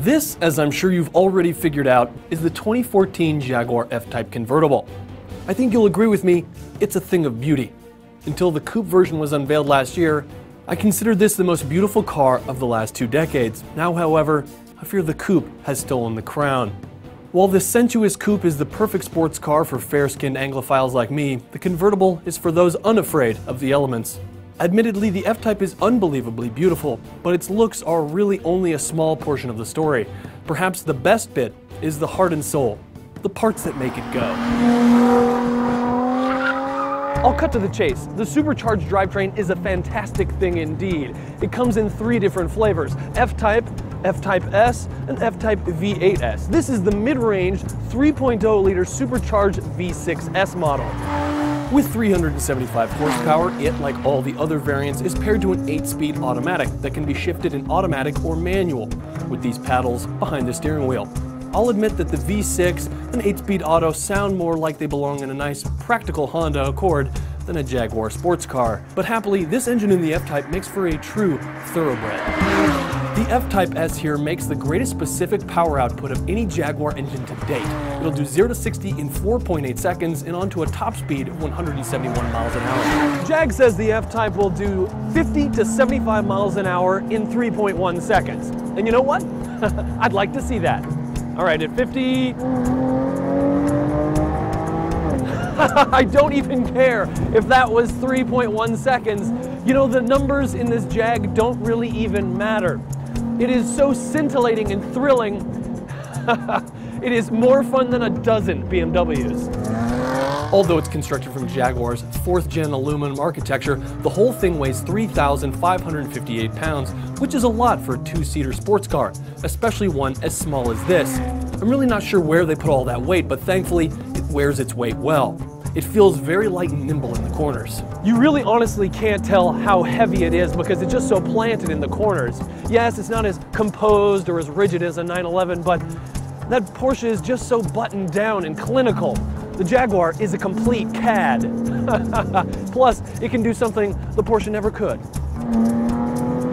This, as I'm sure you've already figured out, is the 2014 Jaguar F-Type convertible. I think you'll agree with me, it's a thing of beauty. Until the coupe version was unveiled last year, I considered this the most beautiful car of the last 2 decades. Now, however, I fear the coupe has stolen the crown. While the sensuous coupe is the perfect sports car for fair-skinned Anglophiles like me, the convertible is for those unafraid of the elements. Admittedly, the F-Type is unbelievably beautiful, but its looks are really only a small portion of the story. Perhaps the best bit is the heart and soul, the parts that make it go. I'll cut to the chase. The supercharged drivetrain is a fantastic thing indeed. It comes in 3 different flavors: F-Type, F-Type S, and F-Type V8S. This is the mid-range 3.0-liter supercharged V6S model. With 375 horsepower, it, like all the other variants, is paired to an 8-speed automatic that can be shifted in automatic or manual, with these paddles behind the steering wheel. I'll admit that the V6 and 8-speed auto sound more like they belong in a nice, practical Honda Accord than a Jaguar sports car. But happily, this engine in the F-Type makes for a true thoroughbred. The F-Type S here makes the greatest specific power output of any Jaguar engine to date. It'll do 0 to 60 in 4.8 seconds and onto a top speed of 171 miles an hour. Jag says the F-Type will do 50 to 75 miles an hour in 3.1 seconds. And you know what? I'd like to see that. All right, at 50... I don't even care if that was 3.1 seconds. You know, the numbers in this Jag don't really even matter. It is so scintillating and thrilling. It is more fun than a dozen BMWs. Although it's constructed from Jaguar's 4th-gen aluminum architecture, the whole thing weighs 3,558 pounds, which is a lot for a 2-seater sports car, especially one as small as this. I'm really not sure where they put all that weight, but thankfully, it wears its weight well. It feels very light and nimble in the corners. You really honestly can't tell how heavy it is because it's just so planted in the corners. Yes, it's not as composed or as rigid as a 911, but that Porsche is just so buttoned down and clinical. The Jaguar is a complete cad. Plus, it can do something the Porsche never could.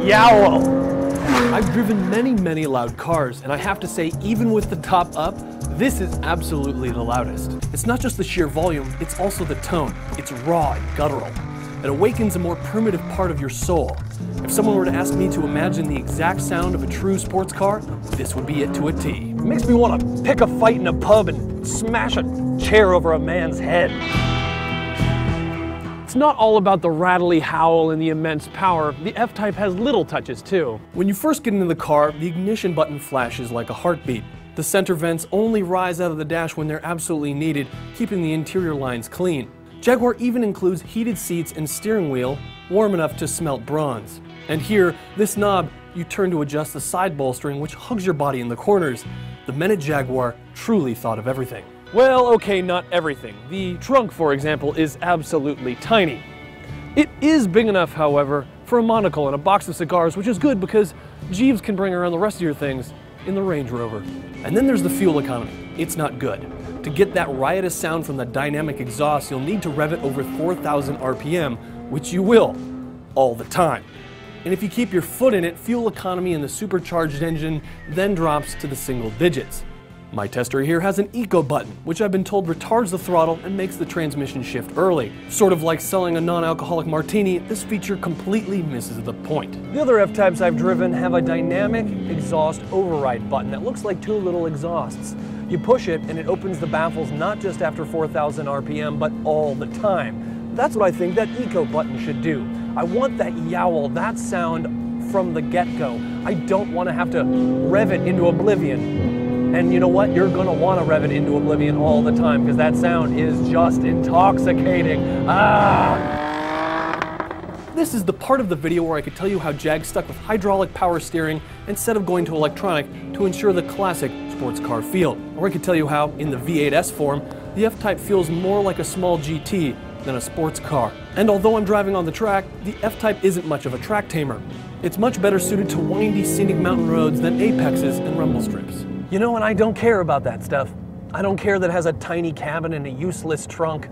Yowl! I've driven many loud cars, and I have to say, even with the top up, this is absolutely the loudest. It's not just the sheer volume, it's also the tone. It's raw and guttural. It awakens a more primitive part of your soul. If someone were to ask me to imagine the exact sound of a true sports car, this would be it to a T. It makes me want to pick a fight in a pub and smash a chair over a man's head. It's not all about the rattly howl and the immense power. The F-Type has little touches too. When you first get into the car, the ignition button flashes like a heartbeat. The center vents only rise out of the dash when they're absolutely needed, keeping the interior lines clean. Jaguar even includes heated seats and steering wheel, warm enough to smelt bronze. And here, this knob you turn to adjust the side bolstering, which hugs your body in the corners. The men at Jaguar truly thought of everything. Well, okay, not everything. The trunk, for example, is absolutely tiny. It is big enough, however, for a monocle and a box of cigars, which is good because Jeeves can bring around the rest of your things in the Range Rover. And then there's the fuel economy. It's not good. To get that riotous sound from the dynamic exhaust, you'll need to rev it over 4,000 RPM, which you will, all the time. And if you keep your foot in it, fuel economy in the supercharged engine then drops to the single digits. My tester here has an eco button, which I've been told retards the throttle and makes the transmission shift early. Sort of like selling a non-alcoholic martini, this feature completely misses the point. The other F-Types I've driven have a dynamic exhaust override button that looks like 2 little exhausts. You push it and it opens the baffles not just after 4,000 RPM, but all the time. That's what I think that eco button should do. I want that yowl, that sound from the get-go. I don't want to have to rev it into oblivion. And you know what? You're going to want to rev it into oblivion all the time because that sound is just intoxicating. Ah! This is the part of the video where I could tell you how Jag stuck with hydraulic power steering instead of going to electronic to ensure the classic sports car feel. Or I could tell you how, in the V8S form, the F-Type feels more like a small GT than a sports car. And although I'm driving on the track, the F-Type isn't much of a track tamer. It's much better suited to windy, scenic mountain roads than apexes and rumble strips. You know, and I don't care about that stuff. I don't care that it has a tiny cabin and a useless trunk.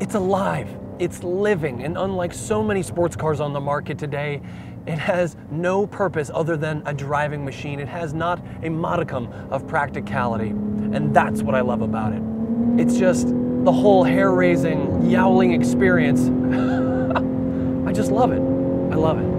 It's alive, it's living, and unlike so many sports cars on the market today, it has no purpose other than a driving machine. It has not a modicum of practicality, and that's what I love about it. It's just the whole hair-raising, yowling experience. I just love it. I love it.